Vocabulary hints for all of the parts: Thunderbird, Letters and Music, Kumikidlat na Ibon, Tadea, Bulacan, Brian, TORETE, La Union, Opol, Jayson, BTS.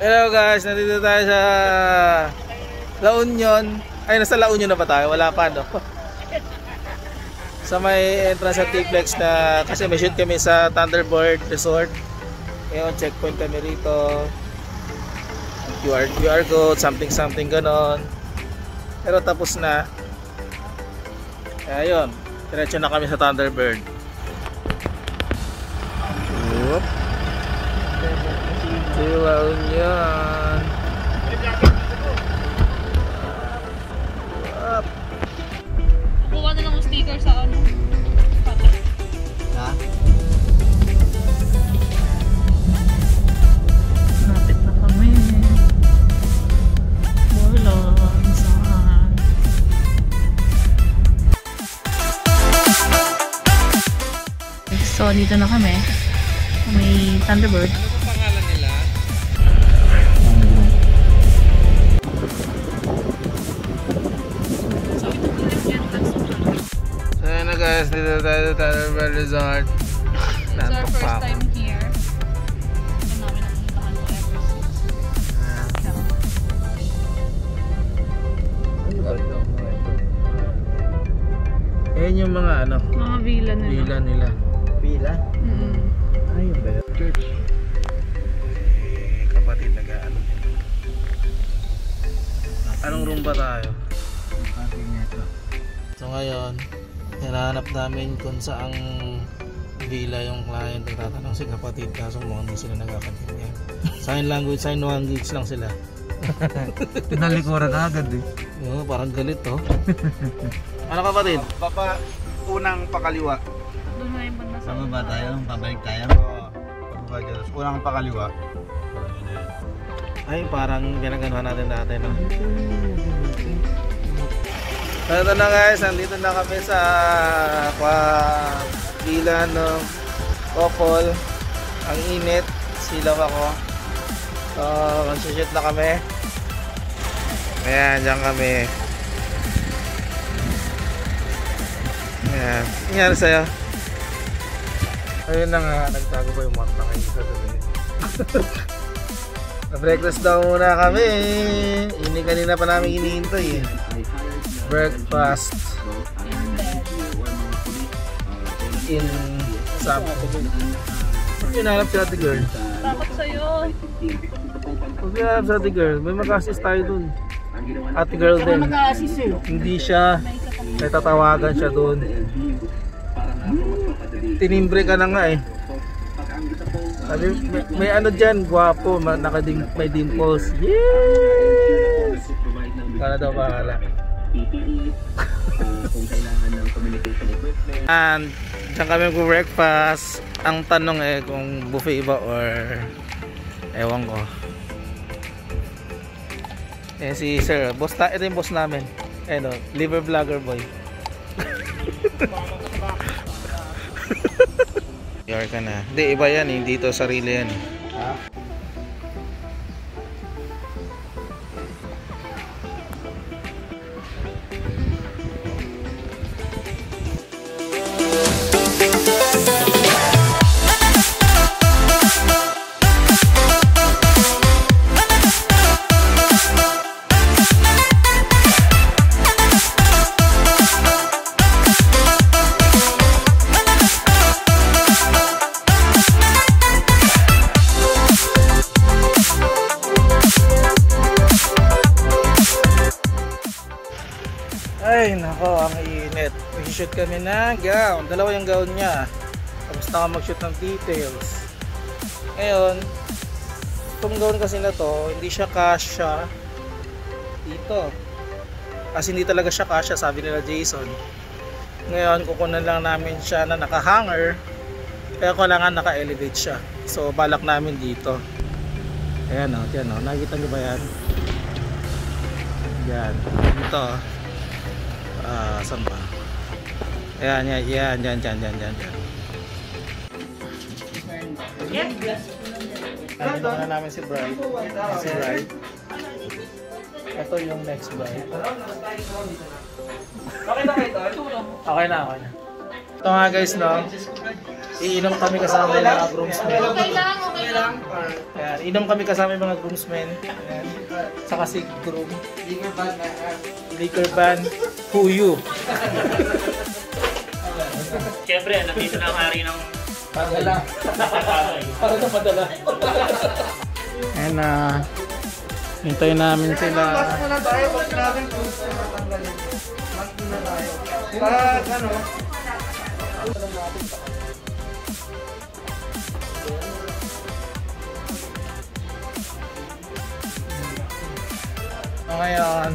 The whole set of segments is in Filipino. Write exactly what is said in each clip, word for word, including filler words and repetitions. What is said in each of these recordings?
Hello guys, nandito tayo sa La Union. Ay, nasa La Union na ba tayo? Wala pa, no? Sa may entrance sa T-Flex na, kasi may shoot kami sa Thunderbird Resort. Ngayon, checkpoint kami rito. Q R, Q R code, something something ganon. Pero tapos na. Ayun, diretso na kami sa Thunderbird. Oops. La Union. Kukuha na lang yung sticker sa ano. Ha? Napit na kami. Bulan saan. So, dito na kami. May Thunderbird. Guys, dito tayo sa Thunderbird Resort. It's our first time here. Ito namin napuntahan ko ever since. Ayan yung mga ano? Mga villa nila. Villa nila. Villa? Mm-hmm. Ayun ba yun? Church. Eh, kapatid nag-ano. Anong room ba tayo? Kapatid nito. So ngayon, hinahanap namin kung saang villa yung client. Nagtatanong si kapatid, kaso mukhang hindi sila nagkakatid niya. Sign language, sign language lang sila. Tinalikuran agad eh. Oo, parang galit oh. Ano kapatid? Papa, unang pakaliwa. Doon na yung banda sa baba tayo, pabalik tayo. Unang pakaliwa. Ay, parang ginaganuhan natin dati no? Ito na guys, nandito na kami sa villa ng Opol. Ang init, silaw ako. So, magsushoot na kami. Ayan, dyan kami. Ayan, nangyari sa'yo? Ayun na nga, nagtago pa yung mata kayo sa gabi. Na-breakfast daw muna kami. Ini kanina pa namin hinihintay eh. Breakfast in Sabah. Pinanap siya ati girl. Takot sa'yo. Huwag pinanap siya ati girl. May mag-assist tayo dun. Ati girl din. Hindi siya. May tatawagan siya dun. Tinimbre ka na nga eh. May, may ano dyan. Guwapo. May dimples. Yes! Kala daw pakala. Kung kailangan ng communication equipment. And diyan kami mag-breakfast. Ang tanong eh kung buffet ba or ewan ko. Eh si sir, boss ta, ito yung boss namin. Eh no, liver vlogger boy. Yar ka na. Hindi, iba yan eh. Dito sarili yan eh. Ay nako, ang init. Mag-shoot kami na gown. Dalawa yung gown niya. Tapos na ako mag-shoot ng details. Ngayon, itong gown kasi na to, hindi siya kasya dito. Kasi hindi talaga siya kasya, sabi nila Jason. Ngayon, kukunan lang namin siya na naka-hanger. Kaya kailangan naka-elevate siya. So, balak namin dito. Ayan o, ayan o. Nakikita niyo ba yan? Ayan. Ito o. Ah, saan ba? Ayan, yan, yan, yan, yan, yan, yan, yan. Ayan na namin si Brian. Si Brian. Ito yung next Brian. Okay na, okay na. Okay na. Ito nga guys, no? Iinom kami kasama yung mga groomsmen. Okay lang, okay lang. Ayan, iinom kami kasama yung mga groomsmen. Ayan. Saka si groom. Liquor ban na. Liquor ban. Who you? Siyempre, nakita na ang hari ng... Padala. Para na padala. And ah... Uh, hintayin namin sila. Mas muna tayo pag namin gusto na tanggalin. Mas muna tayo. Pag ano... So ngayon,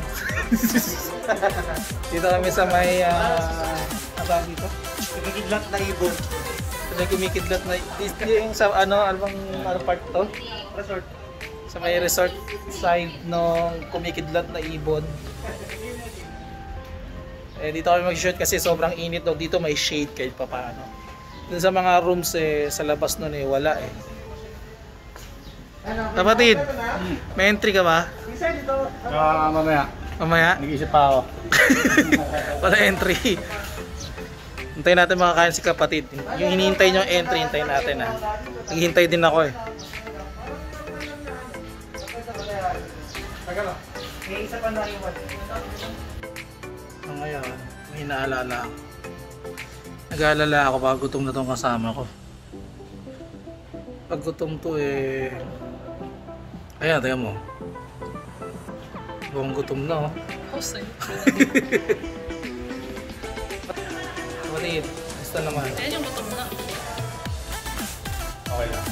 dito kami sa may, uh, abang dito? Kumikidlat na Ibon. Sa may Kumikidlat na Ibon. Yung sa ano, albang part to? Resort. Sa may resort side no Kumikidlat na Ibon. Eh, dito kami mag-shoot kasi sobrang init daw. Dito may shade kahit pa paano. Dun sa mga rooms eh, sa labas nun eh, wala eh. Kapatid, may entry ka ba? Ah, uh, mamaya. Mamaya? Nag-iisip pa ako. Wala entry. Hintayin natin makakain si kapatid. Yung hinihintay nyo entry, hintayin natin ha. Naghihintay din ako eh. May isa pa na yung one. So ngayon, may naalala ako. Nag-aalala ako pag gutom na tong kasama ko. Pag gutom to eh... Ayan, tayo mo. Buong gutom na, oh. Jose. Kapatid, basta naman. Ayan yung gutom na. Okay lang.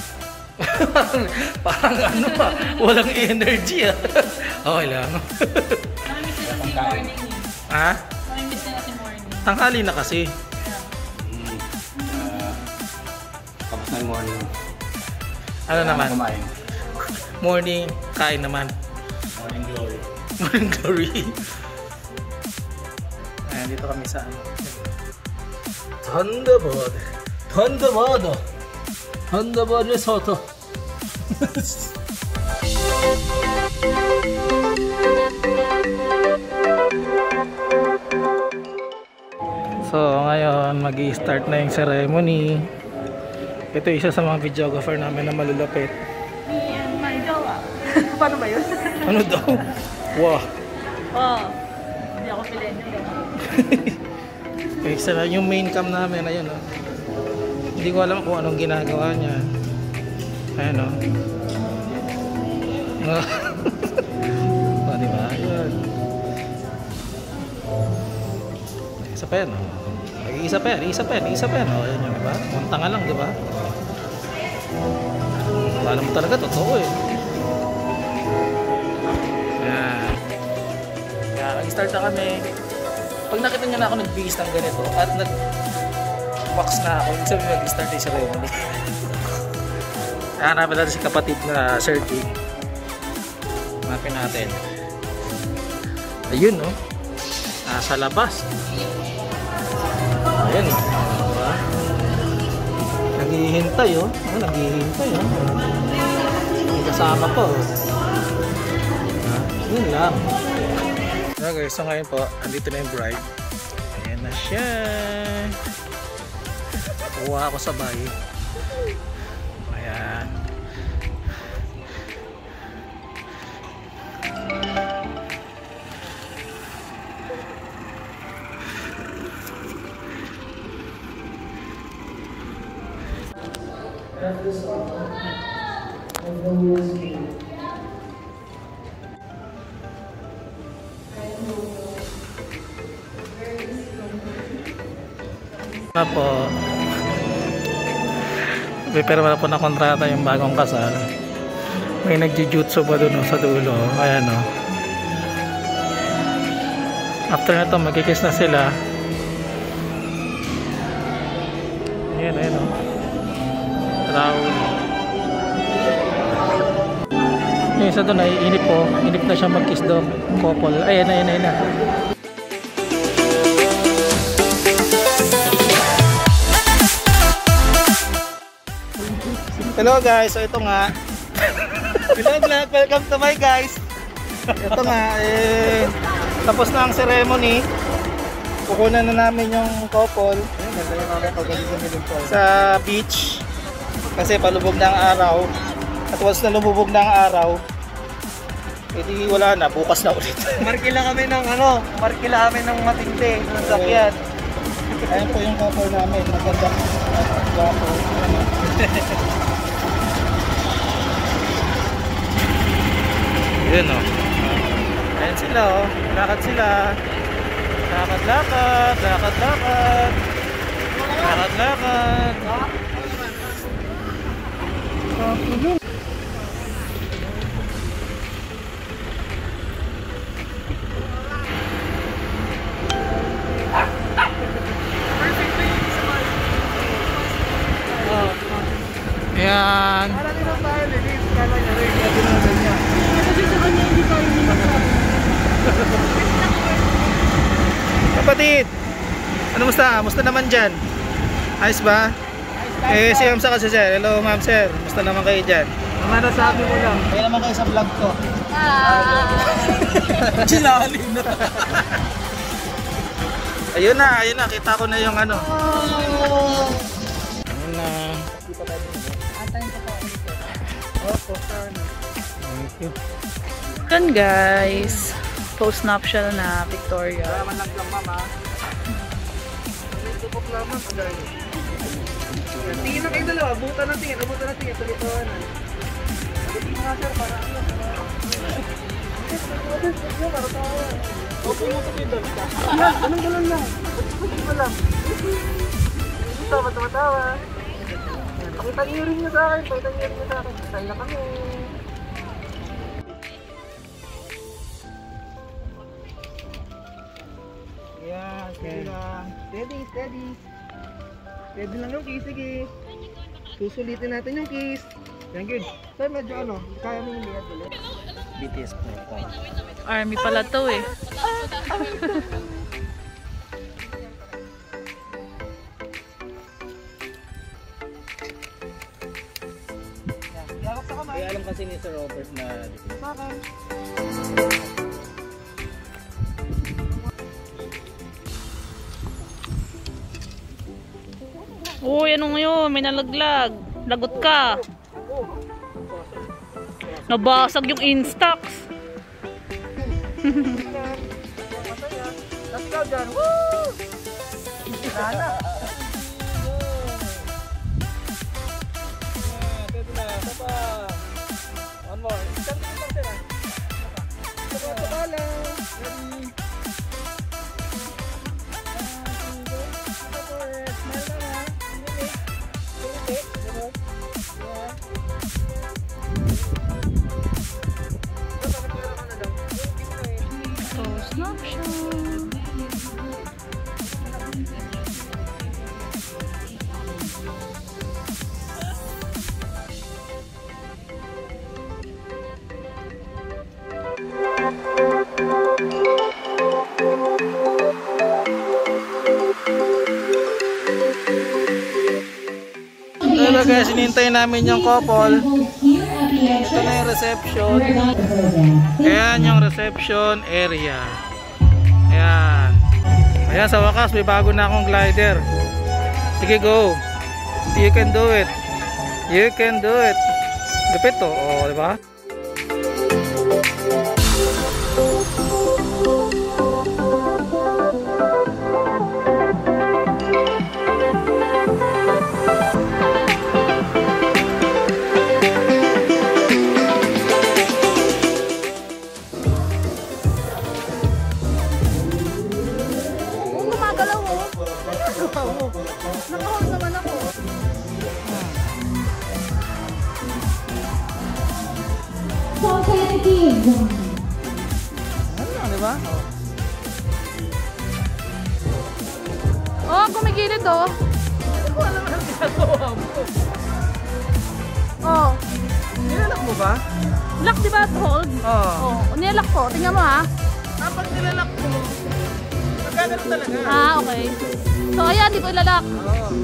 Parang ano pa, walang energy ah. Okay lang. Nakamiss na kasi morning eh. Ha? Nakamiss na kasi morning. Tanghali na kasi. Hmm. Uh, tapos na yung morning. Ano Kaya naman? Kumain. Morning, kain naman. Morning glory. Morning glory. Ayan, dito kami sa ano. Thunderbird. Thunderbird. Thunderbird Resort. So ngayon mag-i-start na yung ceremony. Ito isa sa mga videographer namin na malulupit. Me and my jowa. Paano ba yun? Ano daw? Wow. Oh, hindi ako pilen yun. Isa na yung main cam namin. Ayan o. Oh. Hindi ko alam kung anong ginagawa niya. Ayan o. O diba? Ayan. Isa pa yan o. Isa pa yan, isa pa yan, isa pa yan o. Ayan yun diba? Munta nga lang diba? Wala mo talaga, totoo eh. Ayan. Kaya nag-start na kami. Pag nakita niyo na ako nag-bihis ng ganito at nag... box na ako. Hindi sabi mag-start yung ceremony. Hanapin natin si kapatid na Sir King. Hanapin natin. Ayun, no? Nasa labas. Ayun, no? Diba? Naghihintay, oh. Ah, naghihintay, oh. May kasama po, oh. Yun lang. Okay, so ngayon po, andito na yung bride. Ayan na siya. Kuha ako sa bahay. Ayan. Apo. Pero wala po na kontrata yung bagong kasal. May nagjujutsu pa doon sa dulo. Ayan o. After na ito, magkikiss na sila. Ayan, ayan o. Raul. Yung isa doon, naiinip po. Inip na siya magkiss doon. Couple. Ayan, ayan, ayan. ayan. Hello guys, so ito nga. Vlog, welcome to my guys. Ito nga eh tapos na ang ceremony. Kukunan na namin yung Opol sa beach kasi palubog na ang araw, at once na lumubog na ang araw, edi wala na, bukas na ulit. Markila kami ng ano, markila kami ng matindi ng sakyan. Ayan po yung Opol namin, maganda po. Ayan o, ayan sila o, lakad sila. Lakad-lakad, lakad-lakad, lakad-lakad. Ayan. Kapatid, ano musta? Musta naman dyan? Ayos ba? Eh si Ma'am kasi sir. Hello Ma'am sir, musta naman kayo dyan? Naman nasabi ko lang. Kaya naman kayo sa vlog ko. Chilalim na. Ayun na, ayun na. Kita ko na yung ano. Ayun na. Ayan guys. Post-nuptial na Victoria. Salamat lang lang, mama. Ito po klaman, pagay. Tingin na kayo dalawa. Buta na tingin. Buta na tingin. Tulitawa na. Tingin nga, sir. Para ano. Para tawa. O, pumutok yung dami ka. Yan, anong galan lang? Pagpusin mo lang. Ito, matamatawa. Pakitang hearing nyo sa akin. Pakitang hearing nyo sa akin. Tayo na kami. Okay. Steady, steady. Steady lang yung kiss, sige. Susulitin natin yung kiss. Yan, good. Sir, medyo ano, kaya mo yung lihat ulit. B T S po. Army pala to eh. Kaya alam kasi ni Sir Robert na... Bakit? Uy, ano ngayon? May nalaglag. Lagot ka. Nabasag yung instax. Let's go dyan. Woo! Lala. Pwede na. Sapa. One more. Sapa. Sapa. Sapa lang. Ready. Guys, hinintay namin yung couple. Ito na yung reception. Ayan yung reception area. Ayan. Ayan, sa wakas may bago na akong glider. Sige, go. You can do it. You can do it. Lupit to. O, diba? Oh, kumikilit oh. Hindi ko alam ang ginagawa mo. Oh. Nilalak mo ba? Lock diba at hold? Oh. Oh. Nilalak ko. Tingnan mo ha. Ah, pag nilalak ko, nagkagaroon talaga. Ah, okay. So, ayan, di ko ilalak. Oo.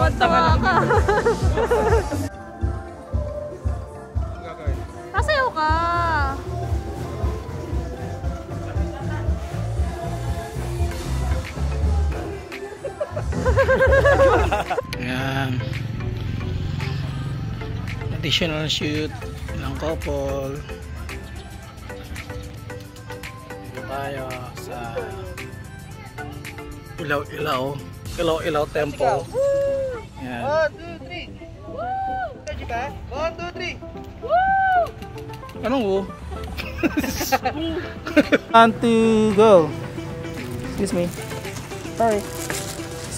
Tuwan-tuwa ka. Nasayaw ka. Ayan. Additional shoot ng couple. Dito tayo sa Ilaw-Ilaw Ilaw-Ilaw Temple. Ayan. one, two, three. Woo! Pwede ba? one, two, three. Woo! Anong woo? Auntie, go. Excuse me. Sorry.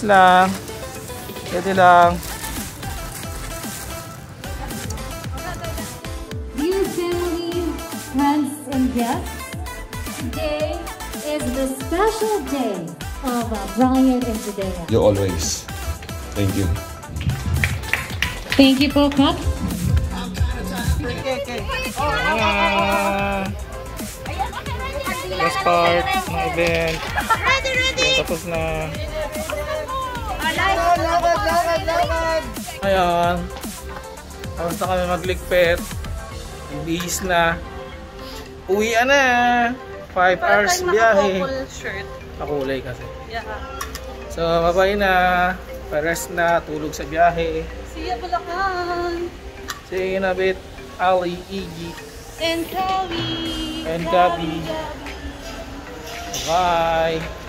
Lang. Pwede lang. Dear family, friends and guests, today is the special day of Brian and Tadea. You always. Thank you. Thank you for cup. Okay, okay. Ah. Let's start my event. Ready, ready. Tapos na. Laban, laban, laban. Ayan. Tapos na kami maglikpit. Ibihis na. Uwian na. five hours biyahe. Pakulay kasi. So, babay na. Pares na. Tulog sa biyahe. See ya, Bulacan. See you na bit. Ali, Iggy. And Kavi. And Kavi. Bye.